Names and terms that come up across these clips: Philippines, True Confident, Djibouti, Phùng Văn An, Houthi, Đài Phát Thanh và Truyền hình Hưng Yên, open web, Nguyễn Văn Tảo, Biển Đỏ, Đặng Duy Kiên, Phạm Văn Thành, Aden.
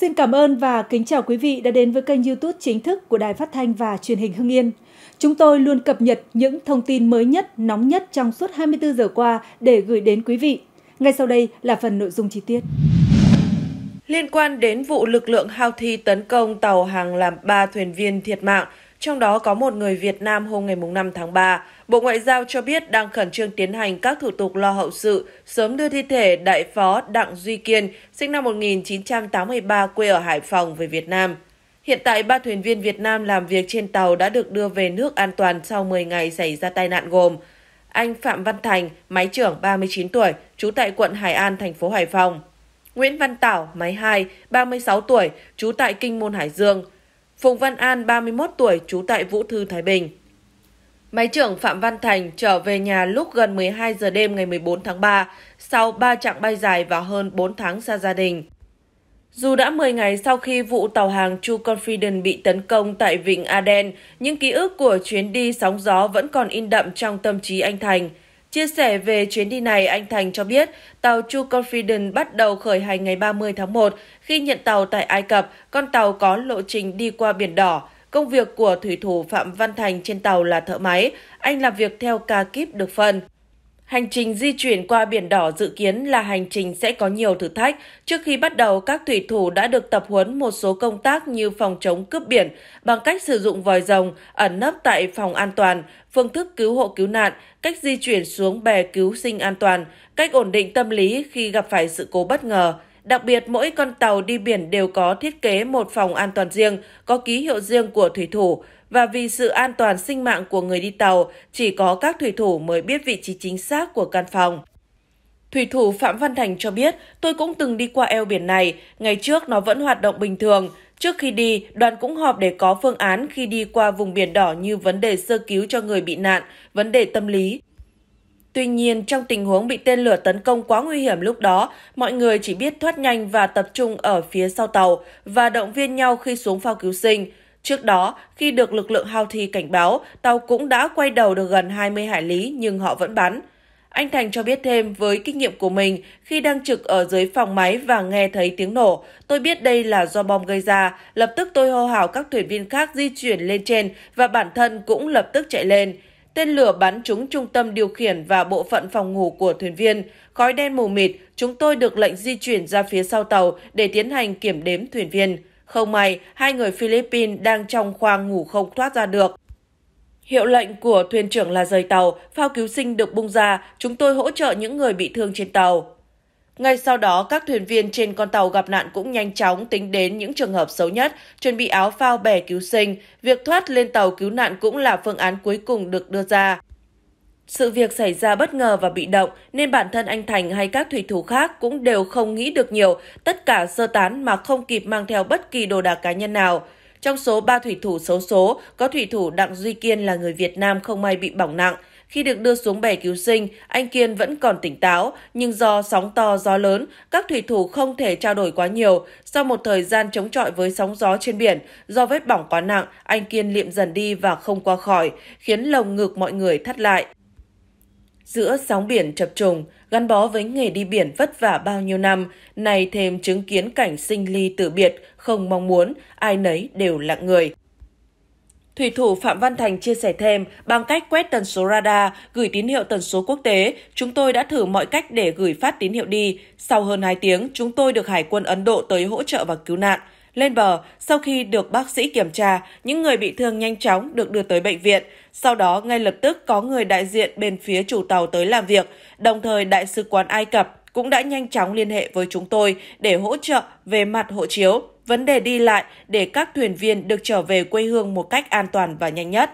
Xin cảm ơn và kính chào quý vị đã đến với kênh YouTube chính thức của Đài Phát Thanh và Truyền hình Hưng Yên. Chúng tôi luôn cập nhật những thông tin mới nhất, nóng nhất trong suốt 24 giờ qua để gửi đến quý vị. Ngay sau đây là phần nội dung chi tiết. Liên quan đến vụ lực lượng Houthi tấn công tàu hàng làm 3 thuyền viên thiệt mạng, trong đó có một người Việt Nam hôm ngày 5 tháng 3, Bộ Ngoại giao cho biết đang khẩn trương tiến hành các thủ tục lo hậu sự, sớm đưa thi thể Đại phó Đặng Duy Kiên, sinh năm 1983, quê ở Hải Phòng, về Việt Nam. Hiện tại, 3 thuyền viên Việt Nam làm việc trên tàu đã được đưa về nước an toàn sau 10 ngày xảy ra tai nạn gồm anh Phạm Văn Thành, máy trưởng 39 tuổi, trú tại quận Hải An, thành phố Hải Phòng; Nguyễn Văn Tảo, máy 2, 36 tuổi, trú tại Kinh Môn, Hải Dương; Phùng Văn An, 31 tuổi, trú tại Vũ Thư, Thái Bình. Máy trưởng Phạm Văn Thành trở về nhà lúc gần 12 giờ đêm ngày 14 tháng 3, sau 3 chặng bay dài và hơn 4 tháng xa gia đình. Dù đã 10 ngày sau khi vụ tàu hàng True Confident bị tấn công tại Vịnh Aden, những ký ức của chuyến đi sóng gió vẫn còn in đậm trong tâm trí anh Thành. Chia sẻ về chuyến đi này, anh Thành cho biết tàu True Confident bắt đầu khởi hành ngày 30 tháng 1. Khi nhận tàu tại Ai Cập, con tàu có lộ trình đi qua Biển Đỏ. Công việc của thủy thủ Phạm Văn Thành trên tàu là thợ máy, anh làm việc theo ca kíp được phân. Hành trình di chuyển qua Biển Đỏ dự kiến là hành trình sẽ có nhiều thử thách. Trước khi bắt đầu, các thủy thủ đã được tập huấn một số công tác như phòng chống cướp biển bằng cách sử dụng vòi rồng, ẩn nấp tại phòng an toàn, phương thức cứu hộ cứu nạn, cách di chuyển xuống bè cứu sinh an toàn, cách ổn định tâm lý khi gặp phải sự cố bất ngờ. Đặc biệt, mỗi con tàu đi biển đều có thiết kế một phòng an toàn riêng, có ký hiệu riêng của thủy thủ. Và vì sự an toàn sinh mạng của người đi tàu, chỉ có các thủy thủ mới biết vị trí chính xác của căn phòng. Thủy thủ Phạm Văn Thành cho biết, tôi cũng từng đi qua eo biển này, ngày trước nó vẫn hoạt động bình thường. Trước khi đi, đoàn cũng họp để có phương án khi đi qua vùng Biển Đỏ như vấn đề sơ cứu cho người bị nạn, vấn đề tâm lý. Tuy nhiên, trong tình huống bị tên lửa tấn công quá nguy hiểm lúc đó, mọi người chỉ biết thoát nhanh và tập trung ở phía sau tàu và động viên nhau khi xuống phao cứu sinh. Trước đó, khi được lực lượng Houthi cảnh báo, tàu cũng đã quay đầu được gần 20 hải lý nhưng họ vẫn bắn. Anh Thành cho biết thêm, với kinh nghiệm của mình, khi đang trực ở dưới phòng máy và nghe thấy tiếng nổ, tôi biết đây là do bom gây ra. Lập tức tôi hô hào các thuyền viên khác di chuyển lên trên và bản thân cũng lập tức chạy lên. Tên lửa bắn trúng trung tâm điều khiển và bộ phận phòng ngủ của thuyền viên. Khói đen mù mịt, chúng tôi được lệnh di chuyển ra phía sau tàu để tiến hành kiểm đếm thuyền viên. Không may, 2 người Philippines đang trong khoang ngủ không thoát ra được. Hiệu lệnh của thuyền trưởng là rời tàu, phao cứu sinh được bung ra, chúng tôi hỗ trợ những người bị thương trên tàu. Ngay sau đó, các thuyền viên trên con tàu gặp nạn cũng nhanh chóng tính đến những trường hợp xấu nhất, chuẩn bị áo phao, bè cứu sinh. Việc thoát lên tàu cứu nạn cũng là phương án cuối cùng được đưa ra. Sự việc xảy ra bất ngờ và bị động, nên bản thân anh Thành hay các thủy thủ khác cũng đều không nghĩ được nhiều, tất cả sơ tán mà không kịp mang theo bất kỳ đồ đạc cá nhân nào. Trong số 3 thủy thủ xấu số, có thủy thủ Đặng Duy Kiên là người Việt Nam không may bị bỏng nặng. Khi được đưa xuống bè cứu sinh, anh Kiên vẫn còn tỉnh táo, nhưng do sóng to, gió lớn, các thủy thủ không thể trao đổi quá nhiều. Sau một thời gian chống chọi với sóng gió trên biển, do vết bỏng quá nặng, anh Kiên liệm dần đi và không qua khỏi, khiến lồng ngực mọi người thắt lại. Giữa sóng biển chập trùng, gắn bó với nghề đi biển vất vả bao nhiêu năm, nay thêm chứng kiến cảnh sinh ly tử biệt, không mong muốn, ai nấy đều lặng người. Thủy thủ Phạm Văn Thành chia sẻ thêm, bằng cách quét tần số radar, gửi tín hiệu tần số quốc tế, chúng tôi đã thử mọi cách để gửi phát tín hiệu đi. Sau hơn 2 tiếng, chúng tôi được Hải quân Ấn Độ tới hỗ trợ và cứu nạn. Lên bờ, sau khi được bác sĩ kiểm tra, những người bị thương nhanh chóng được đưa tới bệnh viện. Sau đó, ngay lập tức có người đại diện bên phía chủ tàu tới làm việc. Đồng thời, Đại sứ quán Ai Cập cũng đã nhanh chóng liên hệ với chúng tôi để hỗ trợ về mặt hộ chiếu, vấn đề đi lại để các thuyền viên được trở về quê hương một cách an toàn và nhanh nhất.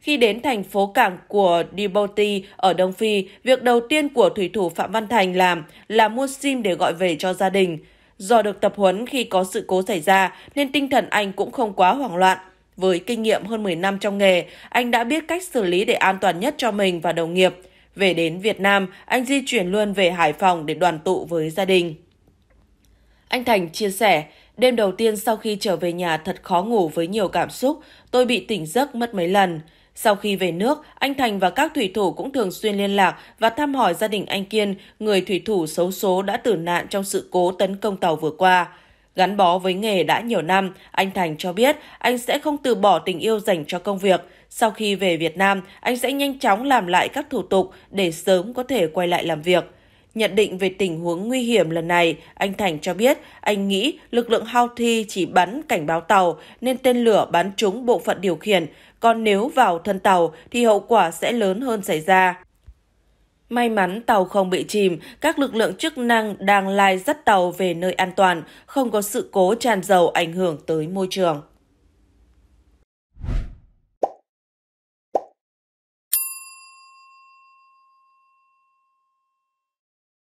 Khi đến thành phố cảng của Djibouti ở Đông Phi, việc đầu tiên của thủy thủ Phạm Văn Thành làm là mua SIM để gọi về cho gia đình. Do được tập huấn khi có sự cố xảy ra nên tinh thần anh cũng không quá hoảng loạn. Với kinh nghiệm hơn 10 năm trong nghề, anh đã biết cách xử lý để an toàn nhất cho mình và đồng nghiệp. Về đến Việt Nam, anh di chuyển luôn về Hải Phòng để đoàn tụ với gia đình. Anh Thành chia sẻ, đêm đầu tiên sau khi trở về nhà thật khó ngủ với nhiều cảm xúc, tôi bị tỉnh giấc mất mấy lần. Sau khi về nước, anh Thành và các thủy thủ cũng thường xuyên liên lạc và thăm hỏi gia đình anh Kiên, người thủy thủ xấu số đã tử nạn trong sự cố tấn công tàu vừa qua. Gắn bó với nghề đã nhiều năm, anh Thành cho biết anh sẽ không từ bỏ tình yêu dành cho công việc. Sau khi về Việt Nam, anh sẽ nhanh chóng làm lại các thủ tục để sớm có thể quay lại làm việc. Nhận định về tình huống nguy hiểm lần này, anh Thành cho biết anh nghĩ lực lượng Houthi chỉ bắn cảnh báo tàu nên tên lửa bắn trúng bộ phận điều khiển, còn nếu vào thân tàu thì hậu quả sẽ lớn hơn xảy ra. May mắn tàu không bị chìm, các lực lượng chức năng đang lai dắt tàu về nơi an toàn, không có sự cố tràn dầu ảnh hưởng tới môi trường.